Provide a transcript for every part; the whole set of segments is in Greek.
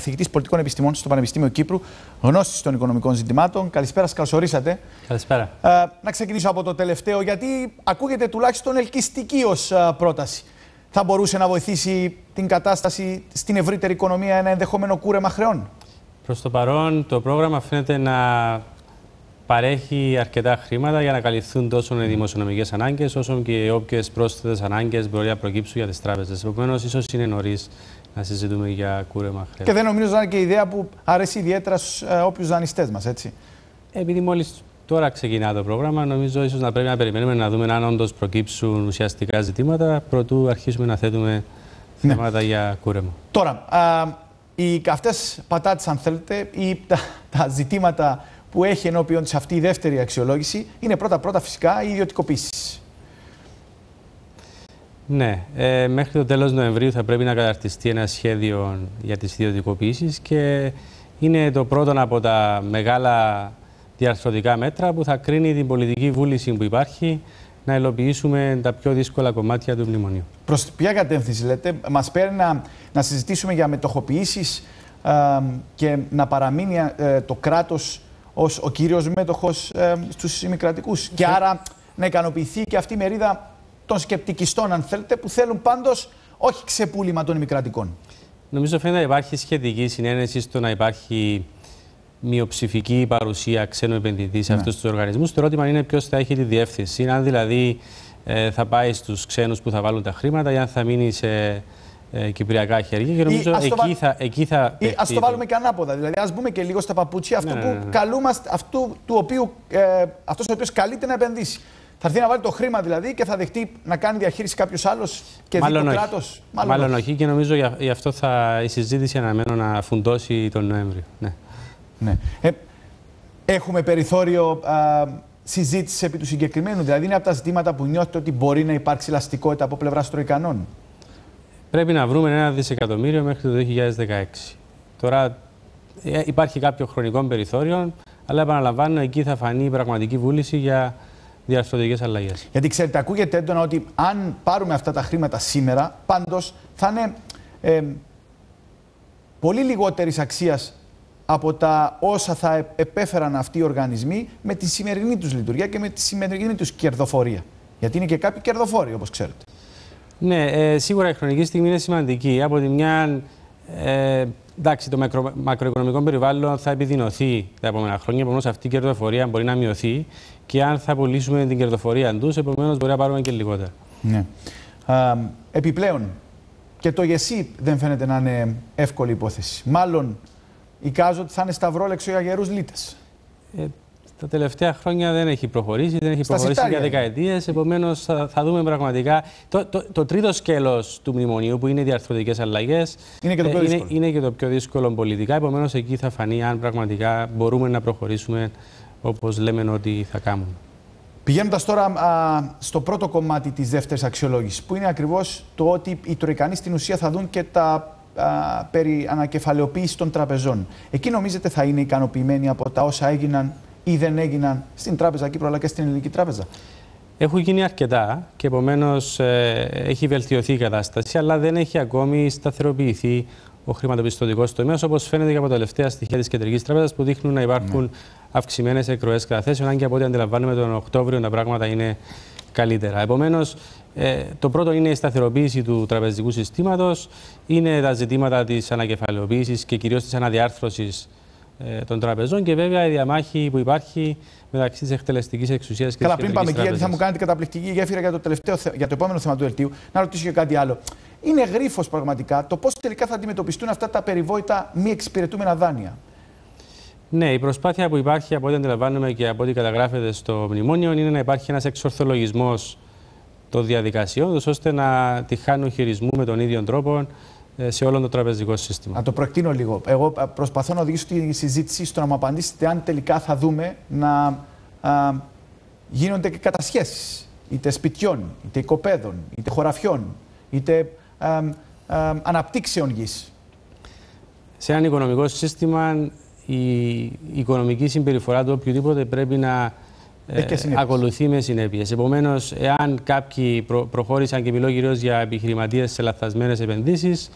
καθηγητής πολιτικών επιστημών στο Πανεπιστήμιο Κύπρου, γνώστης των οικονομικών ζητημάτων. Καλησπέρα, καλώς ορίσατε. Καλησπέρα. Να ξεκινήσω από το τελευταίο, γιατί ακούγεται τουλάχιστον ελκυστική ως πρόταση. Θα μπορούσε να βοηθήσει την κατάσταση στην ευρύτερη οικονομία ένα ενδεχόμενο κούρεμα χρεών? Προς το παρόν, το πρόγραμμα φαίνεται να παρέχει αρκετά χρήματα για να καλυφθούν τόσο οι δημοσιονομικές ανάγκες, όσο και όποιες πρόσθετες ανάγκες μπορεί να προκύψουν για τις τράπεζες. Επομένως, ίσως είναι νωρίς να συζητούμε για κούρεμα χρέους. Και δεν νομίζω να είναι και η ιδέα που αρέσει ιδιαίτερα στους όποιους δανειστές μας, έτσι. Επειδή μόλις τώρα ξεκινά το πρόγραμμα, νομίζω ίσως να πρέπει να περιμένουμε να δούμε αν όντως προκύψουν ουσιαστικά ζητήματα, προτού αρχίσουμε να θέτουμε θέματα για κούρεμα. Τώρα, οι καυτές πατάτες, αν θέλετε, ή τα ζητήματα που έχει ενώπιον της αυτή η δεύτερη αξιολόγηση, είναι πρώτα-πρώτα φυσικά οι ιδιωτικοποίησεις. Ναι. Μέχρι το τέλος Νοεμβρίου θα πρέπει να καταρτιστεί ένα σχέδιο για τις ιδιωτικοποίησεις και είναι το πρώτο από τα μεγάλα διαρθρωτικά μέτρα που θα κρίνει την πολιτική βούληση που υπάρχει να υλοποιήσουμε τα πιο δύσκολα κομμάτια του μνημονίου. Προς ποια κατεύθυνση λέτε? Μας παίρνει να συζητήσουμε για μετοχοποιήσεις και να παραμείνει το κράτος ως ο κύριος μέτοχος στους ημικρατικούς. Και άρα να ικανοποιηθεί και αυτή η μερίδα των σκεπτικιστών, αν θέλετε, που θέλουν πάντως όχι ξεπούλημα των ημικρατικών. Νομίζω φαίνεται να υπάρχει σχετική συνένεση στο να υπάρχει μειοψηφική παρουσία ξένου επενδυτή σε αυτούς τους οργανισμούς. Το ερώτημα είναι ποιος θα έχει τη διεύθυνση. Αν δηλαδή θα πάει στους ξένους που θα βάλουν τα χρήματα ή αν θα μείνει σε κυπριακά χέρια, και νομίζω εκεί θα πέφτει. Ας το βάλουμε και ανάποδα. Δηλαδή, ας μπούμε και λίγο στα παπούτσια αυτός ο οποίος καλείται να επενδύσει. Θα έρθει να βάλει το χρήμα δηλαδή και θα δεχτεί να κάνει διαχείριση κάποιος άλλος και δει το κράτος. Μάλλον όχι, και νομίζω γι' αυτό η συζήτηση αναμένω να φουντώσει τον Νοέμβριο. Ναι. Ναι. Έχουμε περιθώριο συζήτηση επί του συγκεκριμένου? Δηλαδή, είναι από τα ζητήματα που νιώθετε ότι μπορεί να υπάρξει ελαστικότητα από πλευράς τροϊκανών? Πρέπει να βρούμε 1 δισεκατομμύριο μέχρι το 2016. Τώρα υπάρχει κάποιο χρονικό περιθώριο, αλλά επαναλαμβάνω, εκεί θα φανεί η πραγματική βούληση για διαρθρωτικές αλλαγές. Γιατί ξέρετε, ακούγεται έντονα ότι αν πάρουμε αυτά τα χρήματα σήμερα, πάντως θα είναι πολύ λιγότερης αξίας από τα όσα θα επέφεραν αυτοί οι οργανισμοί με τη σημερινή τους λειτουργία και με τη σημερινή τους κερδοφορία. Γιατί είναι και κάποιοι κερδοφόροι, όπως ξέρετε. Ναι, σίγουρα η χρονική στιγμή είναι σημαντική. Από τη μια, εντάξει, το μακροοικονομικό περιβάλλον θα επιδεινωθεί τα επόμενα χρόνια. Επομένως, αυτή η κερδοφορία μπορεί να μειωθεί και αν θα πουλήσουμε την κερδοφορία τους, επομένως μπορεί να πάρουμε και λιγότερα. Ναι. Επιπλέον, και το ΓΕΣΥ δεν φαίνεται να είναι εύκολη υπόθεση. Μάλλον, εικάζω ότι θα είναι σταυρόλεξο για γερούς λύτες. Τα τελευταία χρόνια δεν έχει προχωρήσει, για δεκαετίες. Επομένως, θα δούμε πραγματικά. Το τρίτο σκέλος του μνημονίου, που είναι οι διαρθρωτικές αλλαγές, είναι και το πιο δύσκολο πολιτικά. Επομένως, εκεί θα φανεί αν πραγματικά μπορούμε να προχωρήσουμε όπως λέμε ότι θα κάνουμε. Πηγαίνοντας τώρα στο πρώτο κομμάτι της δεύτερης αξιολόγησης, που είναι ακριβώς το ότι οι τροϊκανοί στην ουσία θα δουν και τα περί ανακεφαλαιοποίηση των τραπεζών. Εκεί νομίζετε θα είναι ικανοποιημένοι από τα όσα έγιναν ή δεν έγιναν στην Τράπεζα Κύπρου αλλά και στην Ελληνική Τράπεζα? Έχουν γίνει αρκετά και επομένως έχει βελτιωθεί η κατάσταση, αλλά δεν έχει ακόμη σταθεροποιηθεί ο χρηματοπιστωτικός τομέας, όπως φαίνεται και από τα τελευταία στοιχεία της Κεντρικής Τράπεζας που δείχνουν να υπάρχουν αυξημένες εκροές καταθέσεων, αν και από ό,τι αντιλαμβάνουμε τον Οκτώβριο τα πράγματα είναι καλύτερα. Επομένως, το πρώτο είναι η σταθεροποίηση του τραπεζικού συστήματος, είναι τα ζητήματα της ανακεφαλαιοποίησης και κυρίως της αναδιάρθρωσης των τραπεζών και βέβαια η διαμάχη που υπάρχει μεταξύ της εκτελεστικής εξουσίας και της κεντρικής τράπεζας. Καλά, πριν πάμε, γιατί θα μου κάνετε καταπληκτική γέφυρα για για το επόμενο θέμα του δελτίου, να ρωτήσω και κάτι άλλο. Είναι γρίφος πραγματικά το πώς τελικά θα αντιμετωπιστούν αυτά τα περιβόητα μη εξυπηρετούμενα δάνεια? Ναι, η προσπάθεια που υπάρχει από ό,τι αντιλαμβάνομαι και από ό,τι καταγράφεται στο μνημόνιο είναι να υπάρχει ένας εξορθολογισμός των διαδικασιών, ώστε να τη χάνουν χειρισμού με τον ίδιο τρόπο σε όλο το τραπεζικό σύστημα. Να το προεκτείνω λίγο. Εγώ προσπαθώ να οδηγήσω τη συζήτηση στο να μου απαντήσετε αν τελικά θα δούμε να γίνονται και κατασχέσεις είτε σπιτιών, είτε οικοπαίδων, είτε χωραφιών, είτε αναπτύξεων γης. Σε έναν οικονομικό σύστημα η οικονομική συμπεριφορά του οποιοδήποτε πρέπει να ακολουθεί με συνέπειες. Επομένως, εάν κάποιοι προχώρησαν και μιλώ κυρίως για επιχειρηματίες σε λαθασμένες επενδύσεις,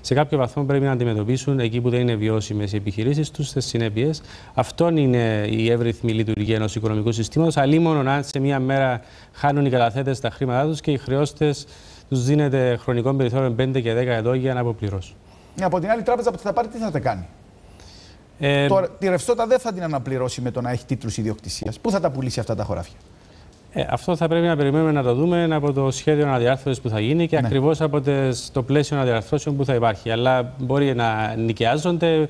σε κάποιο βαθμό πρέπει να αντιμετωπίσουν εκεί που δεν είναι βιώσιμες οι επιχειρήσεις τους, τις συνέπειες. Αυτό είναι η εύρυθμη λειτουργία ενός οικονομικού συστήματος. Αλλήμονο αν σε μία μέρα χάνουν οι καταθέτες τα χρήματά τους και οι χρεώστες τους δίνεται χρονικό περιθώριο 5 και 10 ετών για να αποπληρώσουν. Από την άλλη, τράπεζα που θα πάρει, τι θα τα κάνει. Τώρα, τη ρευστότητα δεν θα την αναπληρώσει με το να έχει τίτλους ιδιοκτησίας. Πού θα τα πουλήσει αυτά τα χωράφια. Αυτό θα πρέπει να περιμένουμε να το δούμε από το σχέδιο αναδιάρθρωσης που θα γίνει και ακριβώς από το πλαίσιο αναδιαρθρώσεων που θα υπάρχει. Αλλά μπορεί να νοικιάζονται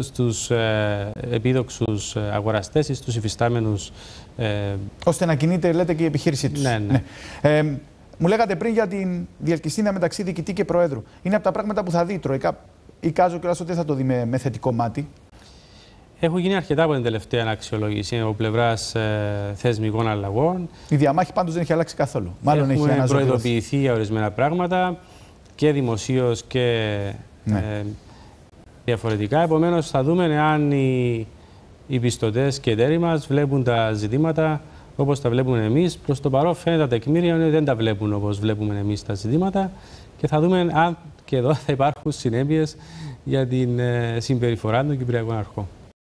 στους επίδοξους αγοραστές ή στους υφιστάμενους. Ώστε να κινείται, λέτε, και η επιχείρησή τους. Ναι. Μου λέγατε πριν για την διελκυστίνδα μεταξύ διοικητή και προέδρου. Είναι από τα πράγματα που θα δει η Τρόικα. Εικάζω κιόλας ότι θα το δει με θετικό μάτι. Έχουν γίνει αρκετά από την τελευταία αναξιολόγηση από πλευράς θεσμικών αλλαγών. Η διαμάχη πάντως δεν έχει αλλάξει καθόλου. Μάλλον έχει προειδοποιηθεί για ορισμένα πράγματα και δημοσίως και διαφορετικά. Επομένως, θα δούμε αν οι πιστωτές και οι εταίροι μας βλέπουν τα ζητήματα όπως τα βλέπουμε εμείς. Προς το παρόν, φαίνεται τα τεκμήρια ότι δεν τα βλέπουν όπως βλέπουμε εμείς τα ζητήματα και θα δούμε αν και εδώ θα υπάρχουν συνέπειες για την συμπεριφορά των Κυπριακών Αρχών.